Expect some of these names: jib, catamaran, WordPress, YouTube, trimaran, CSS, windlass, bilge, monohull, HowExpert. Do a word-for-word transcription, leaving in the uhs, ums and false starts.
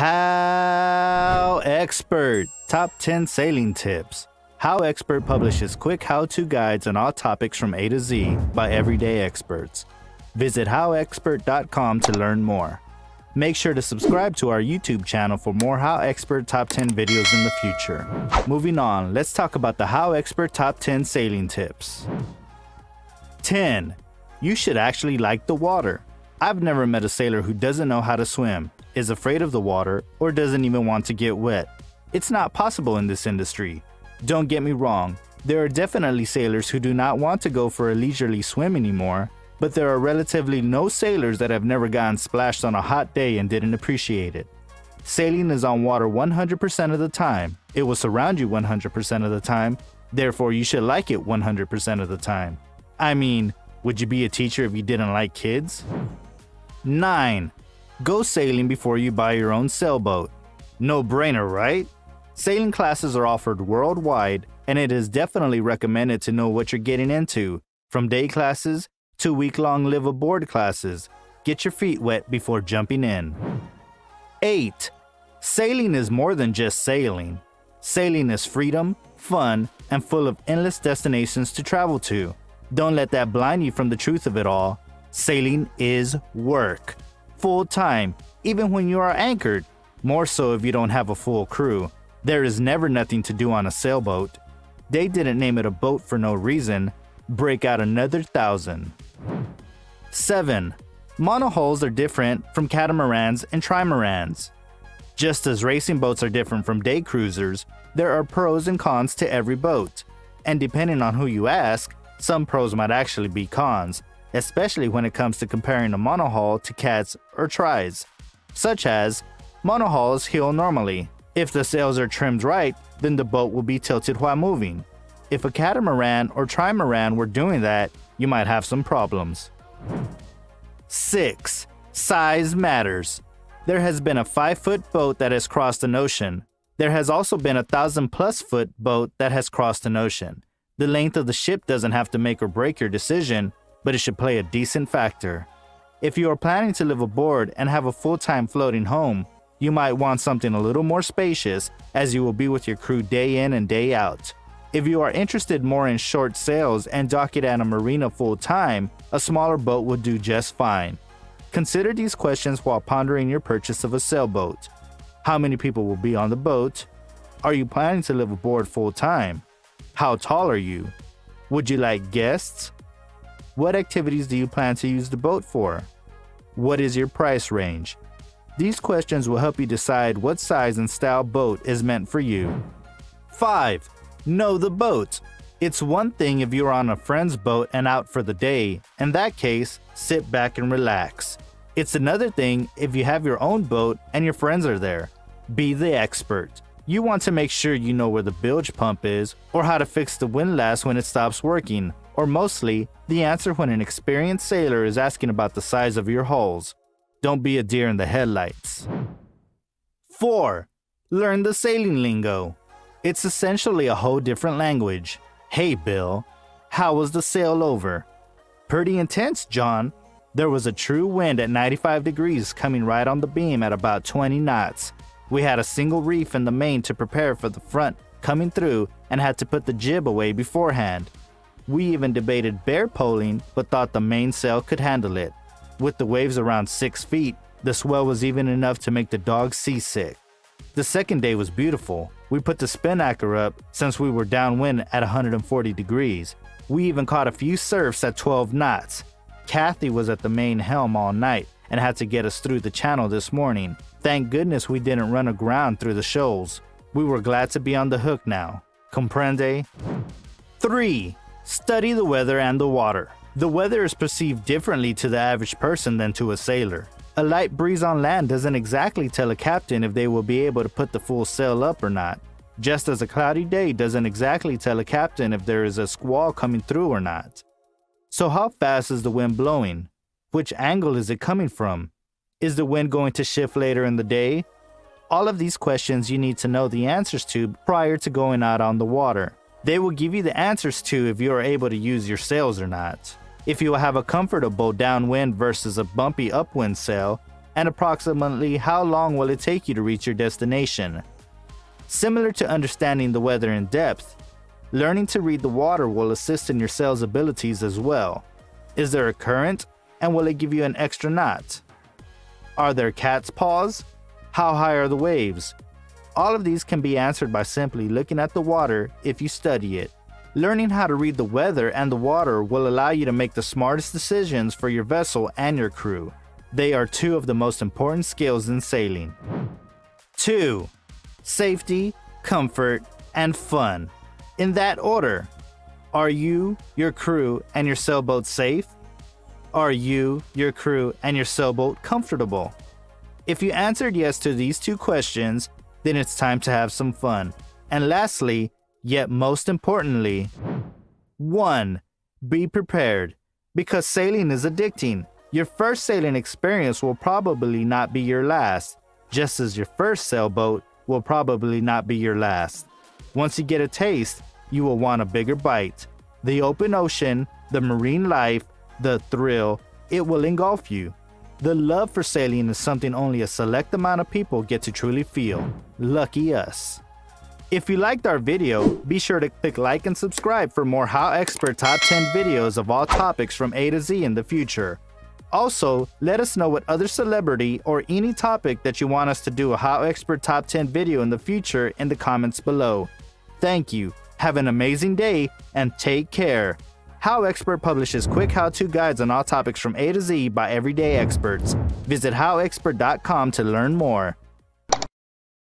HowExpert Top ten Sailing Tips. HowExpert publishes quick how-to guides on all topics from A to Z by everyday experts. Visit how expert dot com to learn more. Make sure to subscribe to our YouTube channel for more HowExpert Top ten videos in the future. Moving on, let's talk about the HowExpert Top ten Sailing Tips. ten. You should actually like the water. I've never met a sailor who doesn't know how to swim, is afraid of the water, or doesn't even want to get wet. It's not possible in this industry. Don't get me wrong, there are definitely sailors who do not want to go for a leisurely swim anymore, but there are relatively no sailors that have never gotten splashed on a hot day and didn't appreciate it. Sailing is on water one hundred percent of the time. It will surround you one hundred percent of the time, therefore you should like it one hundred percent of the time. I mean, would you be a teacher if you didn't like kids? nine. Go sailing before you buy your own sailboat. No-brainer, right? Sailing classes are offered worldwide, and it is definitely recommended to know what you're getting into, from day classes to week-long live aboard classes. Get your feet wet before jumping in. eight. Sailing is more than just sailing. Sailing is freedom, fun, and full of endless destinations to travel to. Don't let that blind you from the truth of it all. Sailing is work. Full-time, even when you are anchored, more so if you don't have a full crew. There is never nothing to do on a sailboat. They didn't name it a boat for no reason. Break out another thousand. seven. Monohulls are different from catamarans and trimarans. Just as racing boats are different from day cruisers, there are pros and cons to every boat. And depending on who you ask, some pros might actually be cons, especially when it comes to comparing a monohull to cats or tries, such as monohulls heel normally. If the sails are trimmed right, then the boat will be tilted while moving. If a catamaran or trimaran were doing that, you might have some problems. six. Size matters. There has been a five foot boat that has crossed an ocean. There has also been a one thousand plus foot boat that has crossed an ocean. The length of the ship doesn't have to make or break your decision, but it should play a decent factor. If you are planning to live aboard and have a full-time floating home, you might want something a little more spacious, as you will be with your crew day in and day out. If you are interested more in short sails and dock it at a marina full-time, a smaller boat will do just fine. Consider these questions while pondering your purchase of a sailboat. How many people will be on the boat? Are you planning to live aboard full-time? How tall are you? Would you like guests? What activities do you plan to use the boat for? What is your price range? These questions will help you decide what size and style boat is meant for you. five. Know the boat. It's one thing if you're on a friend's boat and out for the day. In that case, sit back and relax. It's another thing if you have your own boat and your friends are there. Be the expert. You want to make sure you know where the bilge pump is, or how to fix the windlass when it stops working, or mostly, the answer when an experienced sailor is asking about the size of your hulls. Don't be a deer in the headlights. four. Learn the sailing lingo. It's essentially a whole different language. Hey, Bill. How was the sail over? Pretty intense, John. There was a true wind at ninety-five degrees coming right on the beam at about twenty knots. We had a single reef in the main to prepare for the front coming through and had to put the jib away beforehand. We even debated bare poling, but thought the mainsail could handle it. With the waves around six feet, the swell was even enough to make the dogs seasick. The second day was beautiful. We put the spin anchor up since we were downwind at one hundred forty degrees. We even caught a few surfs at twelve knots. Kathy was at the main helm all night and had to get us through the channel this morning. Thank goodness we didn't run aground through the shoals. We were glad to be on the hook now. Comprende? three. Study the weather and the water. The weather is perceived differently to the average person than to a sailor. A light breeze on land doesn't exactly tell a captain if they will be able to put the full sail up or not, just as a cloudy day doesn't exactly tell a captain if there is a squall coming through or not. So how fast is the wind blowing? Which angle is it coming from? Is the wind going to shift later in the day? All of these questions you need to know the answers to prior to going out on the water. They will give you the answers to if you are able to use your sails or not, if you will have a comfortable downwind versus a bumpy upwind sail, and approximately how long will it take you to reach your destination. Similar to understanding the weather in depth, learning to read the water will assist in your sail's abilities as well. Is there a current, and will it give you an extra knot? Are there cat's paws? How high are the waves? All of these can be answered by simply looking at the water if you study it. Learning how to read the weather and the water will allow you to make the smartest decisions for your vessel and your crew. They are two of the most important skills in sailing. two. Safety, comfort, and fun. In that order. Are you, your crew, and your sailboat safe? Are you, your crew, and your sailboat comfortable? If you answered yes to these two questions, then it's time to have some fun. And lastly, yet most importantly, one. Be prepared. Because sailing is addicting. Your first sailing experience will probably not be your last, just as your first sailboat will probably not be your last. Once you get a taste, you will want a bigger bite. The open ocean, the marine life, the thrill, it will engulf you. The love for sailing is something only a select amount of people get to truly feel. Lucky us. If you liked our video, be sure to click like and subscribe for more HowExpert top ten videos of all topics from A to Z in the future. Also, let us know what other celebrity or any topic that you want us to do a HowExpert top ten video in the future in the comments below. Thank you, have an amazing day, and take care. HowExpert publishes quick how-to guides on all topics from A to Z by everyday experts. Visit how expert dot com to learn more.